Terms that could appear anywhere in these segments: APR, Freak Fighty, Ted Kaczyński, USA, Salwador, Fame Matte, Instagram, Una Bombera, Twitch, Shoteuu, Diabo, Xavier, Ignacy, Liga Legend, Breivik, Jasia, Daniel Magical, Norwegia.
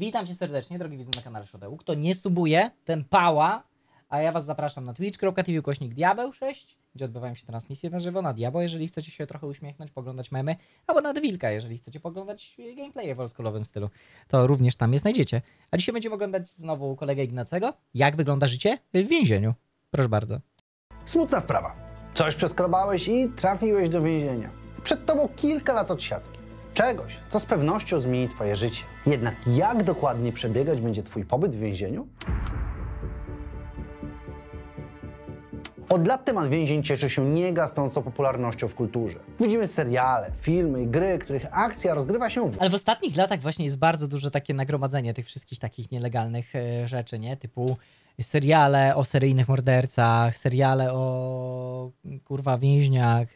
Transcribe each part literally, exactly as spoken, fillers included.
Witam cię serdecznie, drogi widzu na kanale Shoteuu. Kto nie subuje, ten pała, a ja was zapraszam na Twitch kropka T V ukośnik Diabeł sześć, gdzie odbywają się transmisje na żywo na Diabo, jeżeli chcecie się trochę uśmiechnąć, poglądać memy, albo na Wilka, jeżeli chcecie poglądać gameplaye w oldschoolowym stylu, to również tam je znajdziecie. A dzisiaj będziemy oglądać znowu kolegę Ignacego, jak wygląda życie w więzieniu. Proszę bardzo. Smutna sprawa. Coś przeskrobałeś i trafiłeś do więzienia. Przed tobą kilka lat odsiadki. Czegoś, co z pewnością zmieni twoje życie. Jednak jak dokładnie przebiegać będzie twój pobyt w więzieniu? Od lat temat więzień cieszy się niegasnącą popularnością w kulturze. Widzimy seriale, filmy, gry, których akcja rozgrywa się... W... Ale w ostatnich latach właśnie jest bardzo duże takie nagromadzenie tych wszystkich takich nielegalnych e, rzeczy, nie? Typu seriale o seryjnych mordercach, seriale o kurwa więźniach,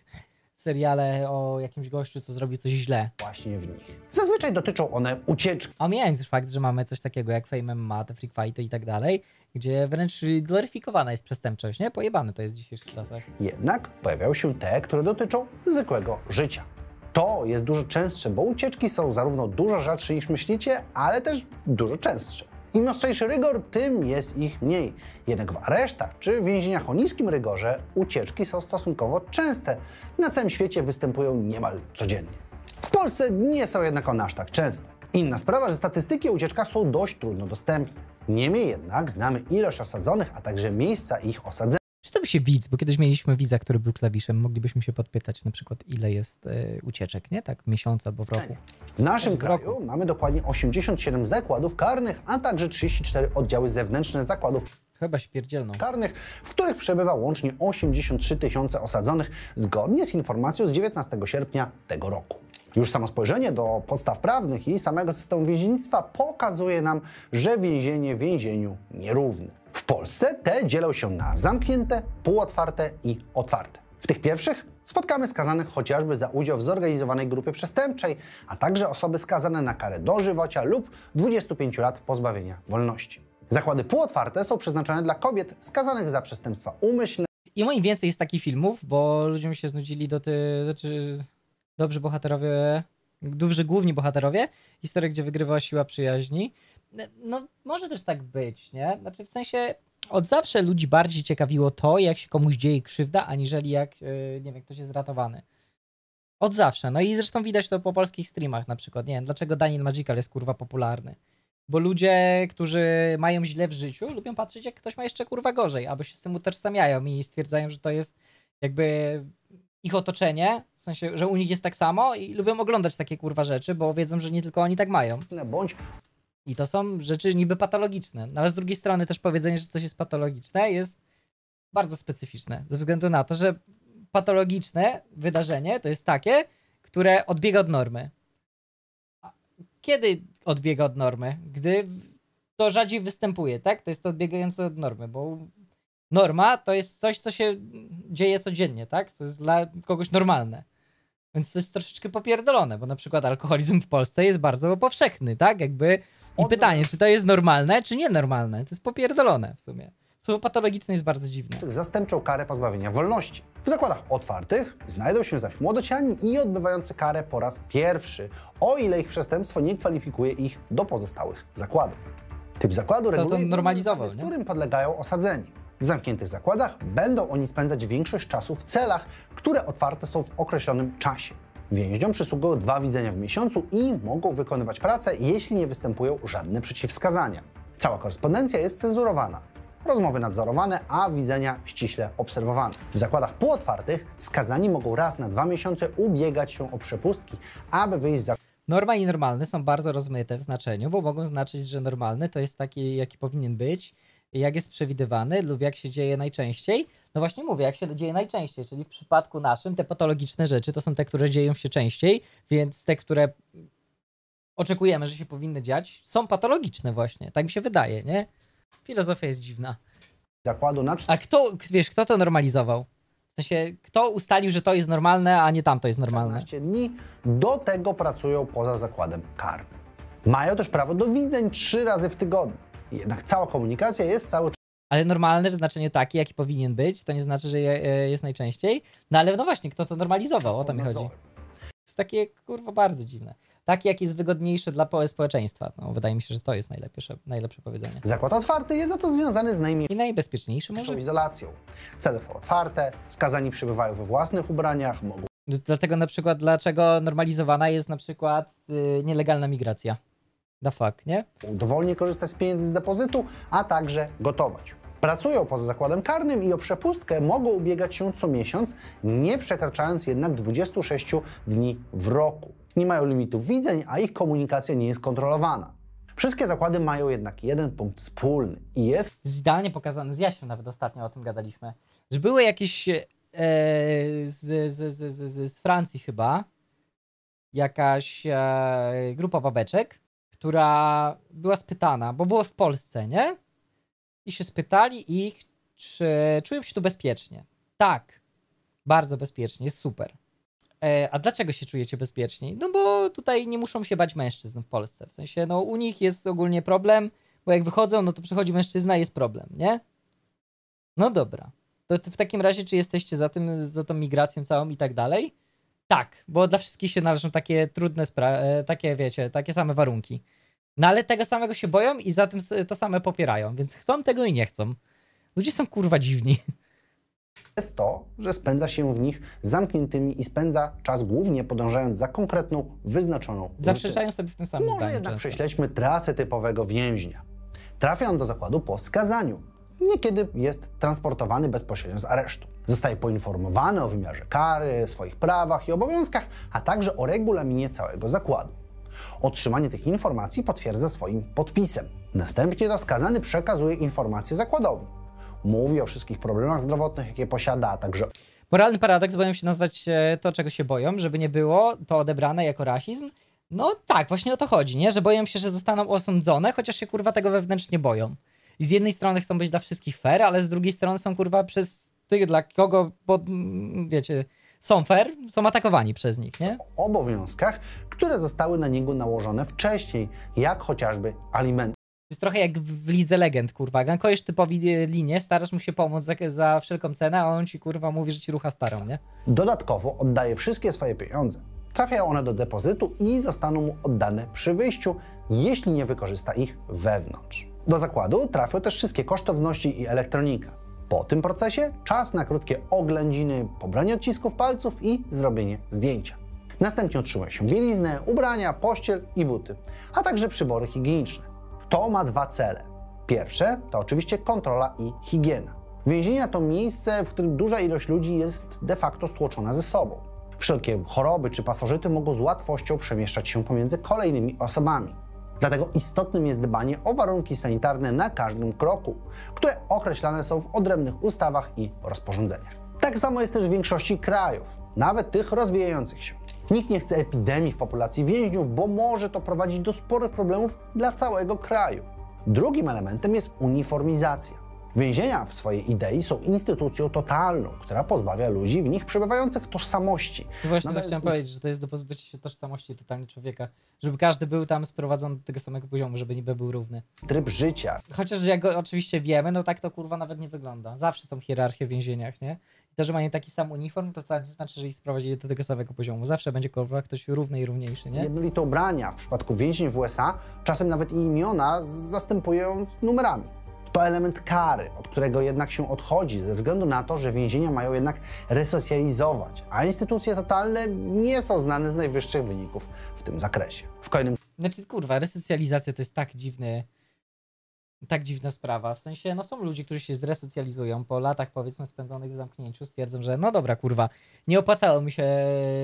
seriale o jakimś gościu, co zrobił coś źle. Właśnie w nich. Zazwyczaj dotyczą one ucieczki. Omijając już fakt, że mamy coś takiego jak Fame Matte, Freak Fighty i tak dalej, gdzie wręcz gloryfikowana jest przestępczość, nie? Pojebane to jest w dzisiejszych czasach. Jednak pojawiają się te, które dotyczą zwykłego życia. To jest dużo częstsze, bo ucieczki są zarówno dużo rzadsze niż myślicie, ale też dużo częstsze. Im ostrzejszy rygor, tym jest ich mniej. Jednak w aresztach czy więzieniach o niskim rygorze ucieczki są stosunkowo częste. Na całym świecie występują niemal codziennie. W Polsce nie są jednak one aż tak częste. Inna sprawa, że statystyki o ucieczkach są dość trudno dostępne. Niemniej jednak znamy ilość osadzonych, a także miejsca ich osadzenia. Czy to by się widz, bo kiedyś mieliśmy widza, który był klawiszem, moglibyśmy się podpytać na przykład ile jest y, ucieczek, nie? Tak, miesiąca albo w roku. W naszym kraju roku. Mamy dokładnie osiemdziesiąt siedem zakładów karnych, a także trzydzieści cztery oddziały zewnętrzne zakładów Chyba się pierdzielną. karnych, w których przebywa łącznie osiemdziesiąt trzy tysiące osadzonych, zgodnie z informacją z dziewiętnastego sierpnia tego roku. Już samo spojrzenie do podstaw prawnych i samego systemu więziennictwa pokazuje nam, że więzienie więzieniu nierówne. W Polsce te dzielą się na zamknięte, półotwarte i otwarte. W tych pierwszych spotkamy skazanych chociażby za udział w zorganizowanej grupie przestępczej, a także osoby skazane na karę dożywocia lub dwudziestu pięciu lat pozbawienia wolności. Zakłady półotwarte są przeznaczone dla kobiet skazanych za przestępstwa umyślne. I moim więcej jest takich filmów, bo ludziom się znudzili do ty... Znaczy, dobrzy bohaterowie... Dobrzy główni bohaterowie. Historia, gdzie wygrywała siła przyjaźni. No, może też tak być, nie? Znaczy w sensie od zawsze ludzi bardziej ciekawiło to, jak się komuś dzieje krzywda, aniżeli jak, yy, nie wiem, ktoś jest ratowany. Od zawsze. No i zresztą widać to po polskich streamach na przykład. Nie wiem, dlaczego Daniel Magical jest kurwa popularny. Bo ludzie, którzy mają źle w życiu, lubią patrzeć, jak ktoś ma jeszcze kurwa gorzej, albo się z tym utożsamiają i stwierdzają, że to jest jakby... ich otoczenie, w sensie, że u nich jest tak samo i lubią oglądać takie kurwa rzeczy, bo wiedzą, że nie tylko oni tak mają. Bądź... I to są rzeczy niby patologiczne, ale z drugiej strony też powiedzenie, że coś jest patologiczne jest bardzo specyficzne, ze względu na to, że patologiczne wydarzenie to jest takie, które odbiega od normy. A kiedy odbiega od normy? Gdy to rzadziej występuje, tak? To jest to odbiegające od normy, bo... Norma to jest coś, co się dzieje codziennie, tak? To jest dla kogoś normalne. Więc to jest troszeczkę popierdolone, bo na przykład alkoholizm w Polsce jest bardzo powszechny, tak? Jakby... I pytanie, czy to jest normalne, czy nienormalne? To jest popierdolone w sumie. Słowo patologiczne jest bardzo dziwne. Zastępczą karę pozbawienia wolności. W zakładach otwartych znajdą się zaś młodociani i odbywający karę po raz pierwszy, o ile ich przestępstwo nie kwalifikuje ich do pozostałych zakładów. Typ zakładu reguluje, którym podlegają osadzeni. W zamkniętych zakładach będą oni spędzać większość czasu w celach, które otwarte są w określonym czasie. Więźniom przysługują dwa widzenia w miesiącu i mogą wykonywać pracę, jeśli nie występują żadne przeciwwskazania. Cała korespondencja jest cenzurowana, rozmowy nadzorowane, a widzenia ściśle obserwowane. W zakładach półotwartych skazani mogą raz na dwa miesiące ubiegać się o przepustki, aby wyjść za... Norma i normalne są bardzo rozmyte w znaczeniu, bo mogą znaczyć, że normalny to jest taki, jaki powinien być, jak jest przewidywany lub jak się dzieje najczęściej. No właśnie mówię, jak się dzieje najczęściej, czyli w przypadku naszym te patologiczne rzeczy to są te, które dzieją się częściej, więc te, które oczekujemy, że się powinny dziać, są patologiczne właśnie, tak mi się wydaje, nie? Filozofia jest dziwna. Zakładu na... A kto, wiesz, kto to normalizował? W sensie, kto ustalił, że to jest normalne, a nie tamto jest normalne? czternaście dni do tego pracują poza zakładem karnym. Mają też prawo do widzeń trzy razy w tygodniu. Jednak cała komunikacja jest cały czas... Ale normalny w znaczeniu taki, jaki powinien być, to nie znaczy, że je, jest najczęściej. No ale no właśnie, kto to normalizował, o to mi chodzi. jest takie, kurwa, bardzo dziwne. Taki, jaki jest wygodniejszy dla społeczeństwa. No, wydaje mi się, że to jest najlepsze, najlepsze powiedzenie. Zakład otwarty jest za to związany z najmniej... I najbezpieczniejszym może... izolacją. Cele są otwarte, skazani przebywają we własnych ubraniach, mogą... Dlatego na przykład, dlaczego normalizowana jest na przykład yy, nielegalna migracja. Da fuck, nie? Dowolnie korzystać z pieniędzy z depozytu, a także gotować. Pracują poza zakładem karnym i o przepustkę mogą ubiegać się co miesiąc, nie przekraczając jednak dwudziestu sześciu dni w roku. Nie mają limitów widzeń, a ich komunikacja nie jest kontrolowana. Wszystkie zakłady mają jednak jeden punkt wspólny i jest... Zdalnie pokazany, z Jasią nawet ostatnio o tym gadaliśmy, że były jakieś e, z, z, z, z, z Francji chyba jakaś e, grupa babeczek, która była spytana, bo było w Polsce, nie? I się spytali ich, czy czują się tu bezpiecznie. Tak, bardzo bezpiecznie, jest super. A dlaczego się czujecie bezpieczniej? No bo tutaj nie muszą się bać mężczyzn w Polsce. W sensie, no u nich jest ogólnie problem, bo jak wychodzą, no to przychodzi mężczyzna i jest problem, nie? No dobra. To w takim razie, czy jesteście za tym, za tą migracją całą i tak dalej? Tak, bo dla wszystkich się należą takie trudne sprawy, takie wiecie, takie same warunki. No ale tego samego się boją i za tym to same popierają, więc chcą tego i nie chcą. Ludzie są kurwa dziwni. Jest to, że spędza się w nich zamkniętymi i spędza czas głównie podążając za konkretną, wyznaczoną... Zaprzeczają sobie w tym samym zdaniu. Może jednak prześledźmy trasę typowego więźnia. Trafia on do zakładu po skazaniu. Niekiedy jest transportowany bezpośrednio z aresztu. Zostaje poinformowany o wymiarze kary, swoich prawach i obowiązkach, a także o regulaminie całego zakładu. Otrzymanie tych informacji potwierdza swoim podpisem. Następnie to skazany przekazuje informacje zakładowi. Mówi o wszystkich problemach zdrowotnych, jakie posiada, a także... Moralny paradoks, boją się nazwać to, czego się boją, żeby nie było to odebrane jako rasizm. No tak, właśnie o to chodzi, nie? Że boją się, że zostaną osądzone, chociaż się kurwa tego wewnętrznie boją. I z jednej strony chcą być dla wszystkich fair, ale z drugiej strony są kurwa przez tych, dla kogo, bo wiecie, są fair, są atakowani przez nich, nie? O obowiązkach, które zostały na niego nałożone wcześniej, jak chociażby alimenty. Jest trochę jak w Lidze Legend, kurwa. Gankujesz typowi linię, starasz mu się pomóc za, za wszelką cenę, a on ci, kurwa, mówi, że ci rucha starą, nie? Dodatkowo oddaje wszystkie swoje pieniądze. Trafiają one do depozytu i zostaną mu oddane przy wyjściu, jeśli nie wykorzysta ich wewnątrz. Do zakładu trafią też wszystkie kosztowności i elektronika. Po tym procesie czas na krótkie oględziny, pobranie odcisków palców i zrobienie zdjęcia. Następnie otrzymuje się bieliznę, ubrania, pościel i buty, a także przybory higieniczne. To ma dwa cele. Pierwsze to oczywiście kontrola i higiena. Więzienia to miejsce, w którym duża ilość ludzi jest de facto stłoczona ze sobą. Wszelkie choroby czy pasożyty mogą z łatwością przemieszczać się pomiędzy kolejnymi osobami. Dlatego istotnym jest dbanie o warunki sanitarne na każdym kroku, które określane są w odrębnych ustawach i rozporządzeniach. Tak samo jest też w większości krajów, nawet tych rozwijających się. Nikt nie chce epidemii w populacji więźniów, bo może to prowadzić do sporych problemów dla całego kraju. Drugim elementem jest uniformizacja. Więzienia w swojej idei są instytucją totalną, która pozbawia ludzi w nich przebywających tożsamości. Właśnie no, tak chciałem powiedzieć, że to jest do pozbycia się tożsamości totalnie człowieka, żeby każdy był tam sprowadzony do tego samego poziomu, żeby niby był równy. Tryb życia. Chociaż jak go oczywiście wiemy, no tak to kurwa nawet nie wygląda. Zawsze są hierarchie w więzieniach, nie? I to, że mają taki sam uniform, to wcale nie znaczy, że ich sprowadzili do tego samego poziomu. Zawsze będzie kurwa ktoś równy i równiejszy, nie? Jednolite ubrania w przypadku więźnień w U S A, czasem nawet i imiona zastępują numerami. To element kary, od którego jednak się odchodzi ze względu na to, że więzienia mają jednak resocjalizować, a instytucje totalne nie są znane z najwyższych wyników w tym zakresie. W kolejnym... Znaczy kurwa, resocjalizacja to jest tak dziwny, tak dziwna sprawa. W sensie, no są ludzie, którzy się zresocjalizują po latach powiedzmy spędzonych w zamknięciu, stwierdzą, że no dobra kurwa, nie opłacało mi się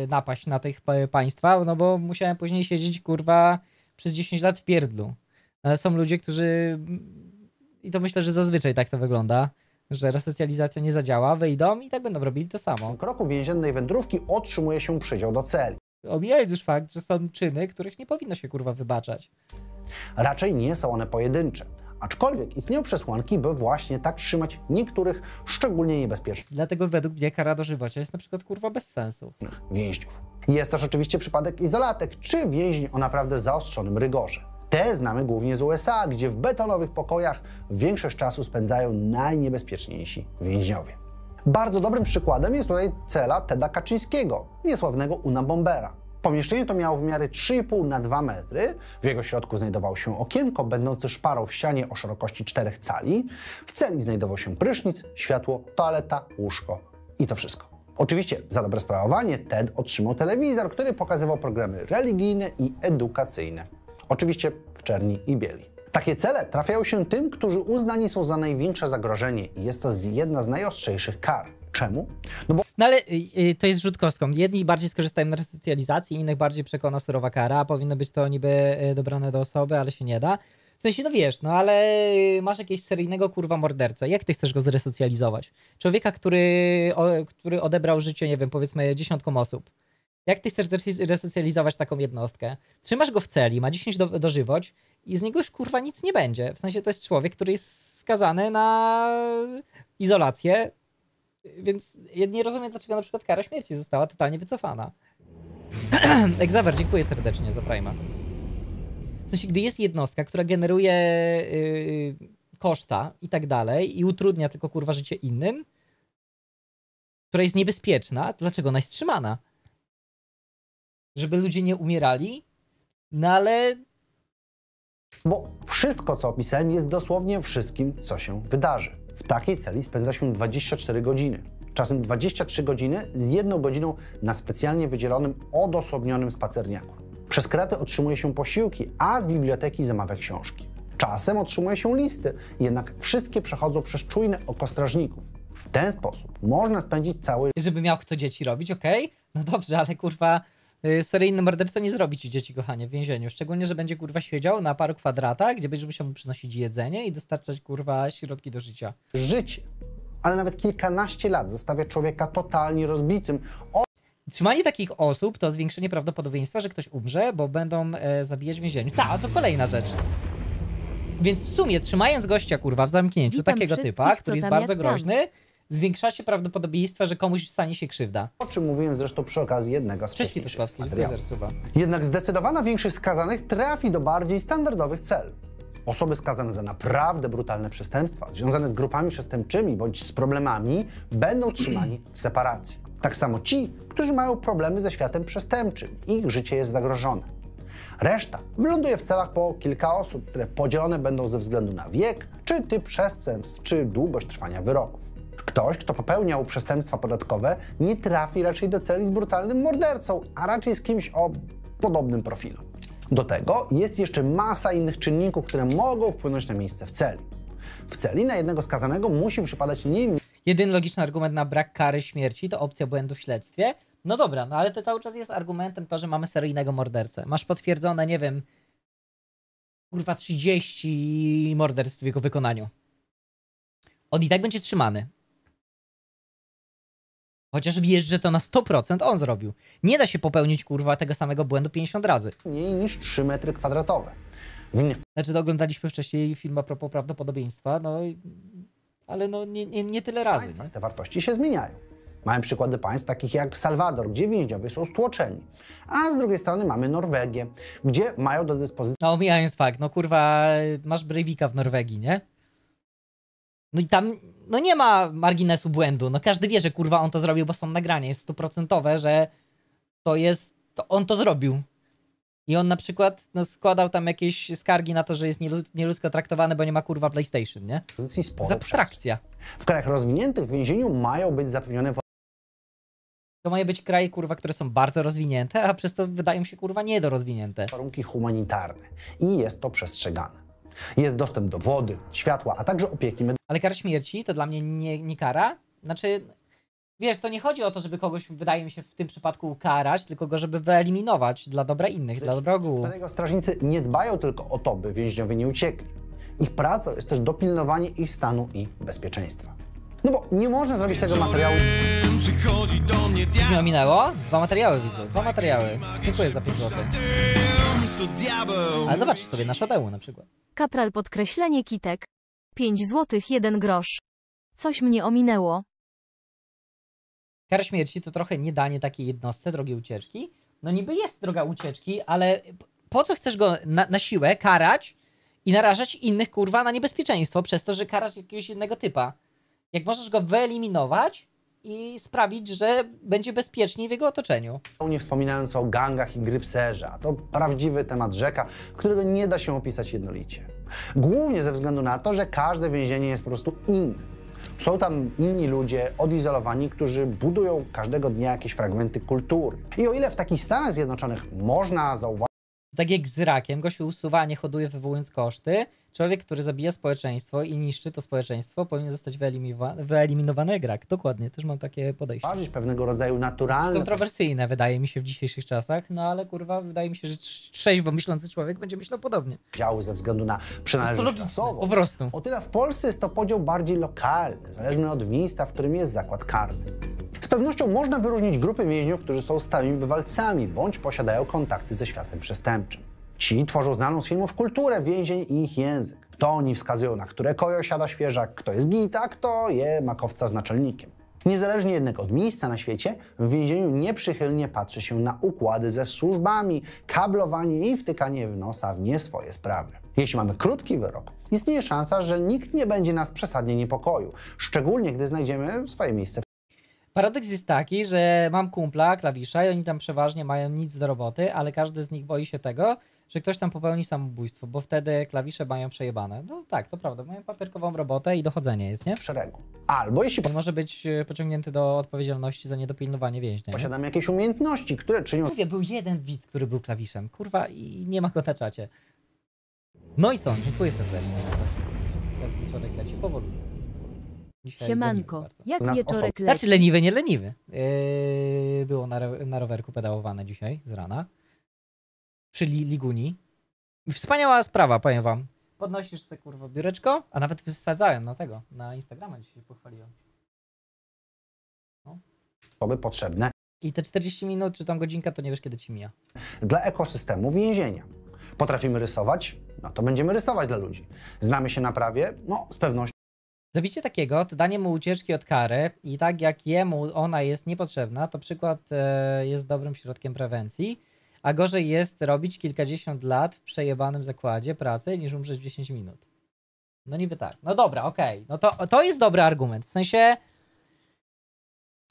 napaść na tych państwa, no bo musiałem później siedzieć kurwa przez dziesięć lat w pierdlu. Ale są ludzie, którzy... I to myślę, że zazwyczaj tak to wygląda, że resocjalizacja nie zadziała, wyjdą i tak będą robili to samo. W kroku więziennej wędrówki otrzymuje się przydział do celi. Omijając już fakt, że są czyny, których nie powinno się kurwa wybaczać. Raczej nie są one pojedyncze. Aczkolwiek istnieją przesłanki, by właśnie tak trzymać niektórych szczególnie niebezpiecznych. Dlatego według mnie kara dożywocia jest na przykład kurwa bez sensu. Więźniów. Jest też oczywiście przypadek izolatek, czy więźni o naprawdę zaostrzonym rygorze. Te znamy głównie z U S A, gdzie w betonowych pokojach większość czasu spędzają najniebezpieczniejsi więźniowie. Bardzo dobrym przykładem jest tutaj cela Teda Kaczyńskiego, niesławnego Una Bombera. Pomieszczenie to miało w miarę trzy i pół na dwa metry. W jego środku znajdowało się okienko będące szparą w ścianie o szerokości czterech cali. W celi znajdował się prysznic, światło, toaleta, łóżko i to wszystko. Oczywiście za dobre sprawowanie Ted otrzymał telewizor, który pokazywał programy religijne i edukacyjne. Oczywiście w czerni i bieli. Takie cele trafiają się tym, którzy uznani są za największe zagrożenie i jest to jedna z najostrzejszych kar. Czemu? No, bo... no ale yy, to jest rzut kostką. Jedni bardziej skorzystają na resocjalizacji, innych bardziej przekona surowa kara. Powinno być to niby dobrane do osoby, ale się nie da. W sensie, no wiesz, no ale masz jakiegoś seryjnego kurwa mordercę. Jak ty chcesz go zresocjalizować? Człowieka, który, o, który odebrał życie, nie wiem, powiedzmy dziesiątkom osób. Jak ty chcesz resocjalizować taką jednostkę? Trzymasz go w celi, ma dziesięć dożywoć i z niego już kurwa nic nie będzie. W sensie to jest człowiek, który jest skazany na izolację. Więc ja nie rozumiem, dlaczego na przykład kara śmierci została totalnie wycofana. Xavier, dziękuję serdecznie za Prime'a. W sensie, gdy jest jednostka, która generuje yy, koszta i tak dalej i utrudnia tylko kurwa życie innym, która jest niebezpieczna, to dlaczego ona jest trzymana? Żeby ludzie nie umierali? No ale... Bo wszystko, co opisałem, jest dosłownie wszystkim, co się wydarzy. W takiej celi spędza się dwadzieścia cztery godziny. Czasem dwadzieścia trzy godziny z jedną godziną na specjalnie wydzielonym, odosobnionym spacerniaku. Przez kraty otrzymuje się posiłki, a z biblioteki zamawia książki. Czasem otrzymuje się listy, jednak wszystkie przechodzą przez czujne oko strażników. W ten sposób można spędzić cały... Żeby miał kto dzieci robić, okej? Okay? No dobrze, ale kurwa... Seryjny morderca nie zrobi ci dzieci, kochanie, w więzieniu. Szczególnie, że będzie kurwa siedział na paru kwadratach, gdzie będziesz musiał mu przynosić jedzenie i dostarczać kurwa środki do życia. Życie, ale nawet kilkanaście lat zostawia człowieka totalnie rozbitym. O... Trzymanie takich osób to zwiększenie prawdopodobieństwa, że ktoś umrze, bo będą e, zabijać w więzieniu. Ta, to kolejna rzecz. Więc w sumie trzymając gościa kurwa w zamknięciu, witam takiego typa, który jest bardzo groźny, zwiększa się prawdopodobieństwo, że komuś stanie się krzywda. O czym mówiłem zresztą przy okazji jednego z wcześniejszych materiałów. Jednak zdecydowana większość skazanych trafi do bardziej standardowych cel. Osoby skazane za naprawdę brutalne przestępstwa, związane z grupami przestępczymi bądź z problemami, będą trzymani w separacji. Tak samo ci, którzy mają problemy ze światem przestępczym. Ich życie jest zagrożone. Reszta wyląduje w celach po kilka osób, które podzielone będą ze względu na wiek, czy typ przestępstw, czy długość trwania wyroków. Ktoś, kto popełniał przestępstwa podatkowe, nie trafi raczej do celi z brutalnym mordercą, a raczej z kimś o podobnym profilu. Do tego jest jeszcze masa innych czynników, które mogą wpłynąć na miejsce w celi. W celi na jednego skazanego musi przypadać nie mniej... Jedyny logiczny argument na brak kary śmierci to opcja błędu w śledztwie. No dobra, no ale to cały czas jest argumentem to, że mamy seryjnego mordercę. Masz potwierdzone, nie wiem, kurwa trzydzieści morderstw w jego wykonaniu. On i tak będzie trzymany. Chociaż wiesz, że to na sto procent on zrobił. Nie da się popełnić, kurwa, tego samego błędu pięćdziesiąt razy. Mniej niż trzy metry kwadratowe. Innych... Znaczy, to oglądaliśmy wcześniej film a propos prawdopodobieństwa, no... Ale no, nie, nie, nie tyle razy. Państwa, nie? Te wartości się zmieniają. Mamy przykłady państw takich jak Salwador, gdzie więźniowie są stłoczeni. A z drugiej strony mamy Norwegię, gdzie mają do dyspozycji... No, omijając fakt, no kurwa, masz Breivika w Norwegii, nie? No i tam no nie ma marginesu błędu. No każdy wie, że kurwa on to zrobił, bo są nagrania. Jest stuprocentowe, że to jest... To on to zrobił. I on na przykład no, składał tam jakieś skargi na to, że jest nieludzko traktowany, bo nie ma kurwa PlayStation, nie? Z abstrakcja. W krajach rozwiniętych w więzieniu mają być zapewnione... To mają być kraje, kurwa, które są bardzo rozwinięte, a przez to wydają się, kurwa, niedorozwinięte. Warunki humanitarne. I jest to przestrzegane. Jest dostęp do wody, światła, a także opieki medycznej. Ale kara śmierci to dla mnie nie, nie kara? Znaczy, wiesz, to nie chodzi o to, żeby kogoś, wydaje mi się, w tym przypadku ukarać, tylko go, żeby wyeliminować dla dobra innych, Gdyż, dla dobra ogółu. Dlatego strażnicy nie dbają tylko o to, by więźniowie nie uciekli. Ich pracą jest też dopilnowanie ich stanu i bezpieczeństwa. No bo nie można zrobić tego materiału... Już mi ominęło? Dwa materiały widzę, dwa materiały. Dziękuję za pięć złotych. Ale zobaczcie sobie na Shoteuu na przykład. Kapral podkreślenie kitek. pięć złotych jeden grosz. Coś mnie ominęło. Kara śmierci to trochę nie danie takiej jednostce drogi ucieczki. No niby jest droga ucieczki, ale po co chcesz go na, na siłę karać i narażać innych kurwa na niebezpieczeństwo przez to, że karasz jakiegoś innego typa? Jak możesz go wyeliminować, i sprawić, że będzie bezpieczniej w jego otoczeniu. Nie wspominając o gangach i grypserza, to prawdziwy temat rzeka, którego nie da się opisać jednolicie. Głównie ze względu na to, że każde więzienie jest po prostu inne. Są tam inni ludzie odizolowani, którzy budują każdego dnia jakieś fragmenty kultury. I o ile w takich Stanach Zjednoczonych można zauważyć... Tak jak z rakiem, gościu usuwa, nie hoduje, wywołując koszty. Człowiek, który zabija społeczeństwo i niszczy to społeczeństwo, powinien zostać wyeliminowany jak rak. Dokładnie, też mam takie podejście. Zauważyć pewnego rodzaju naturalne... Kontrowersyjne wydaje mi się w dzisiejszych czasach, no ale kurwa, wydaje mi się, że trzeźwo myślący człowiek będzie myślał podobnie. ...działy ze względu na przynależność klasową. Po prostu. O tyle w Polsce jest to podział bardziej lokalny, zależny od miejsca, w którym jest zakład karny. Z pewnością można wyróżnić grupy więźniów, którzy są stałymi bywalcami bądź posiadają kontakty ze światem przestępczym. Ci tworzą znaną z filmów kulturę więzień i ich język. To oni wskazują, na które koje siada świeżak, kto jest git, a kto je makowca z naczelnikiem. Niezależnie jednak od miejsca na świecie, w więzieniu nieprzychylnie patrzy się na układy ze służbami, kablowanie i wtykanie w nosa w nie swoje sprawy. Jeśli mamy krótki wyrok, istnieje szansa, że nikt nie będzie nas przesadnie niepokoił, szczególnie gdy znajdziemy swoje miejsce w... Paradoks jest taki, że mam kumpla, klawisza i oni tam przeważnie mają nic do roboty, ale każdy z nich boi się tego, że ktoś tam popełni samobójstwo, bo wtedy klawisze mają przejebane. No tak, to prawda, mają papierkową robotę i dochodzenie jest, nie? W szeregu. Albo jeśli... On może być pociągnięty do odpowiedzialności za niedopilnowanie więźnia. Posiadamy jakieś umiejętności, które czynią... Mówię, był jeden widz, który był klawiszem, kurwa, i nie ma go na czacie. No i są, dziękuję serdecznie. Wieczorek leci powoli. Dzisiaj Siemanko, jak wieczorek leci? Znaczy leniwy, nie leniwy. Yy, było na, na rowerku pedałowane dzisiaj z rana. Przy li Liguni. Wspaniała sprawa, powiem wam. Podnosisz sobie kurwa biureczko, a nawet wysadzałem na tego, na Instagrama dzisiaj pochwaliłem. No. To by potrzebne. I te czterdzieści minut, czy tam godzinka, to nie wiesz kiedy ci mija. Dla ekosystemu więzienia. Potrafimy rysować, no to będziemy rysować dla ludzi. Znamy się na prawie, no z pewnością. Zabicie takiego to danie mu ucieczki od kary i tak jak jemu ona jest niepotrzebna, to przykład e, jest dobrym środkiem prewencji, a gorzej jest robić kilkadziesiąt lat w przejebanym zakładzie pracy niż umrzeć w dziesięć minut. No niby tak. No dobra, okej. Okay. No to, to jest dobry argument. W sensie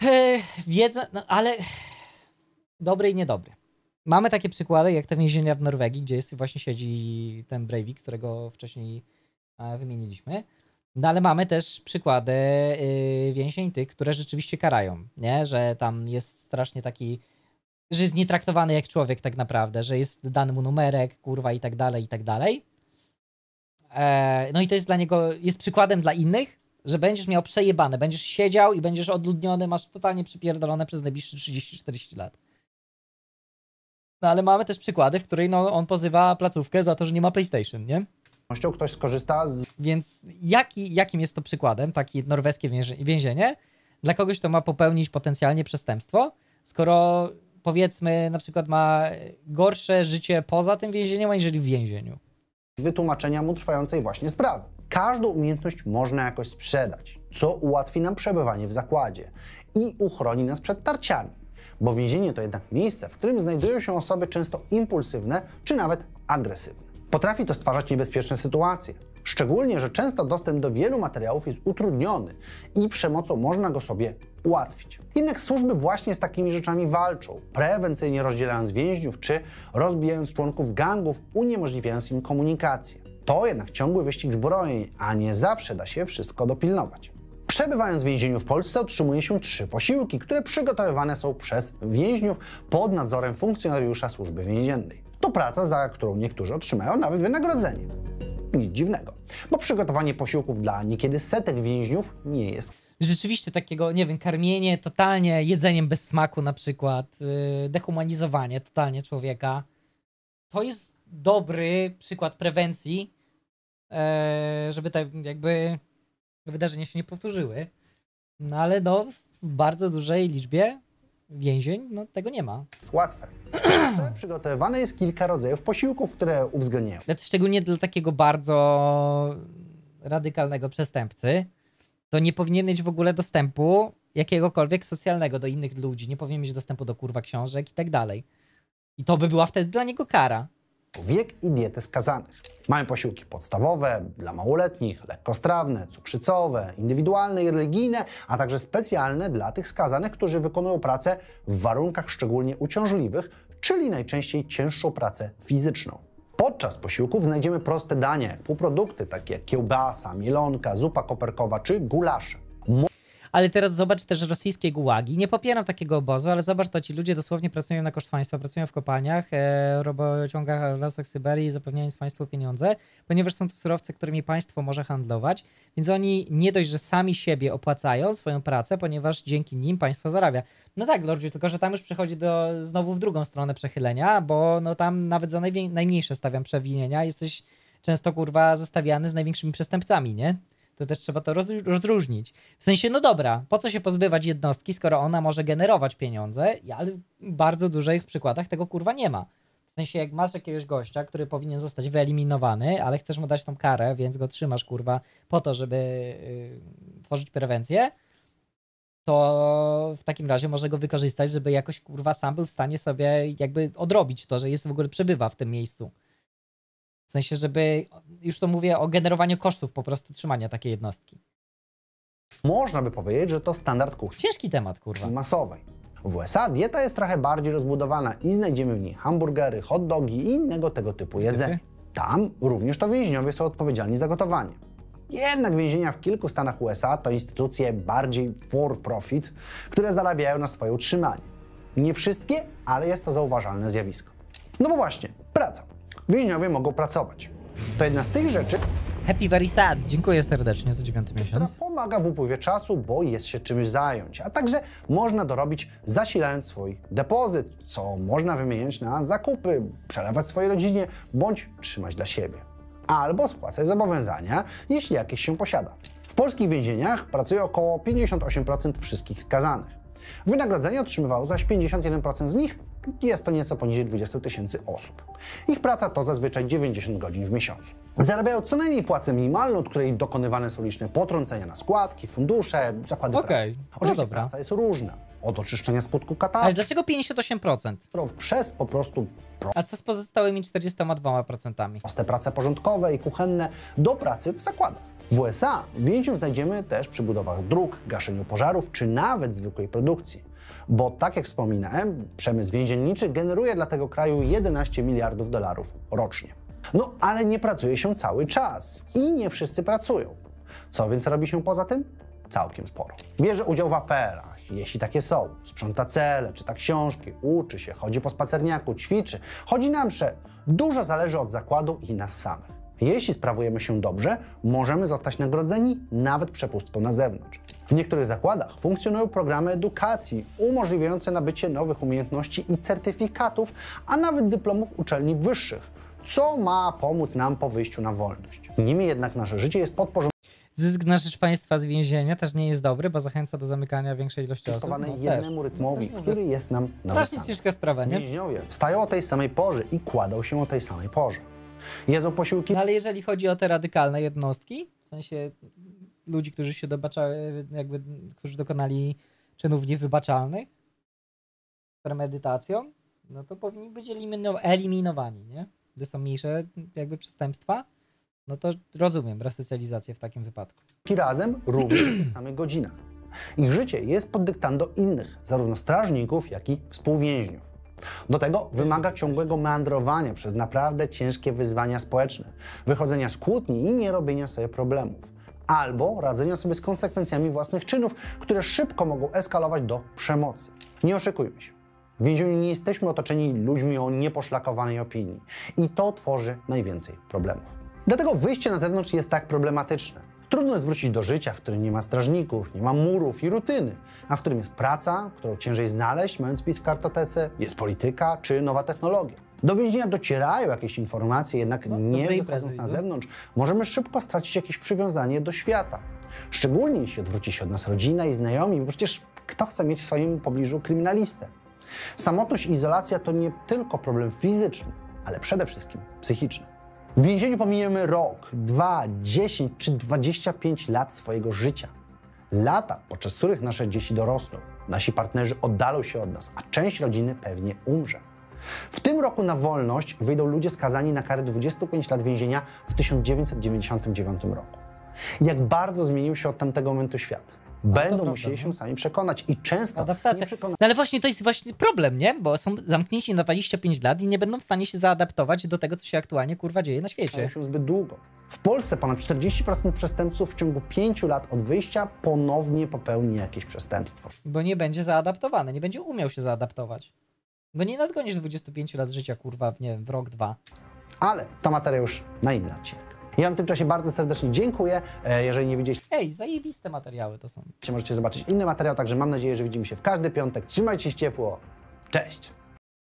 yy, wiedza, no, ale dobry i niedobry. Mamy takie przykłady jak te więzienia w Norwegii, gdzie jest, właśnie siedzi ten Breivik, którego wcześniej a, wymieniliśmy. No ale mamy też przykłady yy, więzień tych, które rzeczywiście karają, nie? Że tam jest strasznie taki, że jest nietraktowany jak człowiek tak naprawdę, że jest dany mu numerek, kurwa i tak dalej, i tak dalej. Eee, no i to jest dla niego, jest przykładem dla innych, że będziesz miał przejebane, będziesz siedział i będziesz odludniony, masz totalnie przypierdolone przez najbliższe trzydzieści czterdzieści lat. No ale mamy też przykłady, w której no, on pozywa placówkę za to, że nie ma PlayStation, nie? Ktoś skorzysta z... Więc jaki, jakim jest to przykładem, takie norweskie więzienie, dla kogoś, kto ma popełnić potencjalnie przestępstwo, skoro powiedzmy na przykład ma gorsze życie poza tym więzieniem, aniżeli w więzieniu. Wytłumaczenia mu trwającej właśnie sprawy. Każdą umiejętność można jakoś sprzedać, co ułatwi nam przebywanie w zakładzie i uchroni nas przed tarciami, bo więzienie to jednak miejsce, w którym znajdują się osoby często impulsywne czy nawet agresywne. Potrafi to stwarzać niebezpieczne sytuacje, szczególnie, że często dostęp do wielu materiałów jest utrudniony i przemocą można go sobie ułatwić. Jednak służby właśnie z takimi rzeczami walczą, prewencyjnie rozdzielając więźniów czy rozbijając członków gangów, uniemożliwiając im komunikację. To jednak ciągły wyścig zbrojeń, a nie zawsze da się wszystko dopilnować. Przebywając w więzieniu w Polsce otrzymuje się trzy posiłki, które przygotowywane są przez więźniów pod nadzorem funkcjonariusza służby więziennej. To praca, za którą niektórzy otrzymają nawet wynagrodzenie. Nic dziwnego, bo przygotowanie posiłków dla niekiedy setek więźniów nie jest. Rzeczywiście takiego, nie wiem, karmienie totalnie jedzeniem bez smaku na przykład, dehumanizowanie totalnie człowieka. To jest dobry przykład prewencji, żeby te jakby wydarzenia się nie powtórzyły. No ale no, w bardzo dużej liczbie więzień, no tego nie ma. Jest łatwe. Przygotowywane jest kilka rodzajów posiłków, które uwzględniają. Szczególnie dla takiego bardzo radykalnego przestępcy, to nie powinien mieć w ogóle dostępu jakiegokolwiek socjalnego do innych ludzi, nie powinien mieć dostępu do kurwa książek i tak dalej. I to by była wtedy dla niego kara. Wiek i dietę skazanych. Mamy posiłki podstawowe dla małoletnich, lekkostrawne, cukrzycowe, indywidualne i religijne, a także specjalne dla tych skazanych, którzy wykonują pracę w warunkach szczególnie uciążliwych, czyli najczęściej cięższą pracę fizyczną. Podczas posiłków znajdziemy proste dania, półprodukty takie jak kiełbasa, mielonka, zupa koperkowa czy gulasze. Ale teraz zobacz też rosyjskie gułagi. Nie popieram takiego obozu, ale zobacz, to ci ludzie dosłownie pracują na koszt państwa, pracują w kopalniach, e, robociągach w lasach Syberii, zapewniając państwu pieniądze, ponieważ są to surowce, którymi państwo może handlować, więc oni nie dość, że sami siebie opłacają swoją pracę, ponieważ dzięki nim państwo zarabia. No tak, Lordzie, tylko że tam już przychodzi do znowu w drugą stronę przechylenia, bo no tam nawet za najwię- najmniejsze stawiam przewinienia jesteś często kurwa zestawiany z największymi przestępcami, nie? To też trzeba to rozróżnić. W sensie, no dobra, po co się pozbywać jednostki, skoro ona może generować pieniądze, ale w bardzo dużych przykładach tego kurwa nie ma. W sensie, jak masz jakiegoś gościa, który powinien zostać wyeliminowany, ale chcesz mu dać tą karę, więc go trzymasz kurwa po to, żeby yy, tworzyć prewencję, to w takim razie może go wykorzystać, żeby jakoś kurwa sam był w stanie sobie jakby odrobić to, że jest w ogóle przebywa w tym miejscu. W sensie, żeby, już to mówię o generowaniu kosztów po prostu trzymania takiej jednostki. Można by powiedzieć, że to standard kuchni. Ciężki temat, kurwa. Masowej. W U S A dieta jest trochę bardziej rozbudowana i znajdziemy w niej hamburgery, hot dogi i innego tego typu jedzenie. Tam również to więźniowie są odpowiedzialni za gotowanie. Jednak więzienia w kilku stanach U S A to instytucje bardziej for profit, które zarabiają na swoje utrzymanie. Nie wszystkie, ale jest to zauważalne zjawisko. No bo właśnie, praca. Więźniowie mogą pracować. To jedna z tych rzeczy... Happy very sad. Dziękuję serdecznie za dziewiąty miesiąc. Która pomaga w upływie czasu, bo jest się czymś zająć, a także można dorobić zasilając swój depozyt, co można wymieniać na zakupy, przelewać swojej rodzinie, bądź trzymać dla siebie. Albo spłacać zobowiązania, jeśli jakieś się posiada. W polskich więzieniach pracuje około pięćdziesiąt osiem procent wszystkich skazanych. Wynagrodzenie otrzymywało zaś pięćdziesiąt jeden procent z nich, jest to nieco poniżej dwudziestu tysięcy osób. Ich praca to zazwyczaj dziewięćdziesiąt godzin w miesiącu. Zarabiają co najmniej płacę minimalną, od której dokonywane są liczne potrącenia na składki, fundusze, zakłady okay. pracy. Oczywiście no praca jest różna. Od oczyszczenia skutku katastrofy... Ale dlaczego pięćdziesiąt osiem procent? Przez po prostu... Pro... A co z pozostałymi czterdziestoma dwoma procentami? Proste prace porządkowe i kuchenne do pracy w zakładach. W U S A więźniów znajdziemy też przy budowach dróg, gaszeniu pożarów czy nawet zwykłej produkcji. Bo tak jak wspominałem, przemysł więzienniczy generuje dla tego kraju jedenaście miliardów dolarów rocznie. No ale nie pracuje się cały czas i nie wszyscy pracują. Co więc robi się poza tym? Całkiem sporo. Bierze udział w A P R-ach, jeśli takie są. Sprząta cele, czyta książki, uczy się, chodzi po spacerniaku, ćwiczy, chodzi na msze. Dużo zależy od zakładu i nas samych. Jeśli sprawujemy się dobrze, możemy zostać nagrodzeni nawet przepustką na zewnątrz. W niektórych zakładach funkcjonują programy edukacji umożliwiające nabycie nowych umiejętności i certyfikatów, a nawet dyplomów uczelni wyższych, co ma pomóc nam po wyjściu na wolność. Nimi jednak nasze życie jest podporządkowane. Zysk na rzecz państwa z więzienia też nie jest dobry, bo zachęca do zamykania większej ilości osób. No jednemu też. rytmowi, no, który jest nam narzucany. Ciężka sprawa, nie? Więźniowie wstają o tej samej porze i kładą się o tej samej porze. Jedzą posiłki. No ale jeżeli chodzi o te radykalne jednostki, w sensie ludzi, którzy się dobaczały, jakby, którzy dokonali czynów niewybaczalnych premedytacją, no to powinni być eliminowani, nie? Gdy są mniejsze jakby przestępstwa, no to rozumiem resocjalizację w takim wypadku. I razem również w tych samych godzinach. Ich życie jest pod dyktando innych, zarówno strażników, jak i współwięźniów. Do tego wymaga ciągłego meandrowania przez naprawdę ciężkie wyzwania społeczne, wychodzenia z kłótni i nie robienia sobie problemów. Albo radzenia sobie z konsekwencjami własnych czynów, które szybko mogą eskalować do przemocy. Nie oszukujmy się. W więzieniu nie jesteśmy otoczeni ludźmi o nieposzlakowanej opinii. I to tworzy najwięcej problemów. Dlatego wyjście na zewnątrz jest tak problematyczne. Trudno jest wrócić do życia, w którym nie ma strażników, nie ma murów i rutyny, a w którym jest praca, którą ciężej znaleźć, mając wpis w kartotece, jest polityka czy nowa technologia. Do więzienia docierają jakieś informacje, jednak no, nie wychodząc na zewnątrz, możemy szybko stracić jakieś przywiązanie do świata. Szczególnie jeśli odwróci się od nas rodzina i znajomi, bo przecież kto chce mieć w swoim pobliżu kryminalistę? Samotność i izolacja to nie tylko problem fizyczny, ale przede wszystkim psychiczny. W więzieniu pominiemy rok, dwa, dziesięć czy dwadzieścia pięć lat swojego życia. Lata, podczas których nasze dzieci dorosną, nasi partnerzy oddalą się od nas, a część rodziny pewnie umrze. W tym roku na wolność wyjdą ludzie skazani na karę dwudziestu pięciu lat więzienia w tysiąc dziewięćset dziewięćdziesiątym dziewiątym roku. Jak bardzo zmienił się od tamtego momentu świat. Będą no musieli problem, się sami przekonać i często adaptacja. Nie przekonać. No ale właśnie to jest właśnie problem, nie? Bo są zamknięci na dwadzieścia pięć lat i nie będą w stanie się zaadaptować do tego, co się aktualnie kurwa dzieje na świecie. To się zbyt długo. W Polsce ponad czterdzieści procent przestępców w ciągu pięciu lat od wyjścia ponownie popełni jakieś przestępstwo. Bo nie będzie zaadaptowany, nie będzie umiał się zaadaptować. Bo nie nadgonisz dwudziestu pięciu lat życia kurwa w, nie wiem, w rok, dwa. Ale to materia już na inny odcinek. Ja wam w tym czasie bardzo serdecznie dziękuję, jeżeli nie widzieliście... Ej, zajebiste materiały to są. Możecie zobaczyć inny materiał, także mam nadzieję, że widzimy się w każdy piątek. Trzymajcie się ciepło. Cześć!